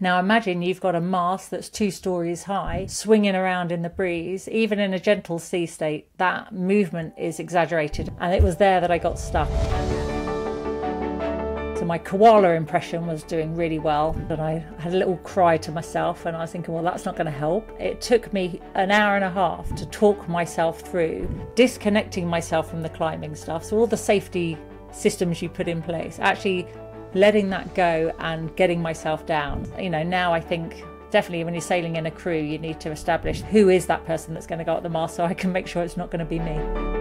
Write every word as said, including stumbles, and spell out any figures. Now imagine you've got a mast that's two stories high, swinging around in the breeze. Even in a gentle sea state, that movement is exaggerated. And it was there that I got stuck. So my koala impression was doing really well. And I had a little cry to myself and I was thinking, well, that's not going to help. It took me an hour and a half to talk myself through, disconnecting myself from the climbing stuff. So all the safety systems you put in place, actually letting that go and getting myself down. You know, now I think definitely when you're sailing in a crew, you need to establish who is that person that's going to go up the mast so I can make sure it's not going to be me.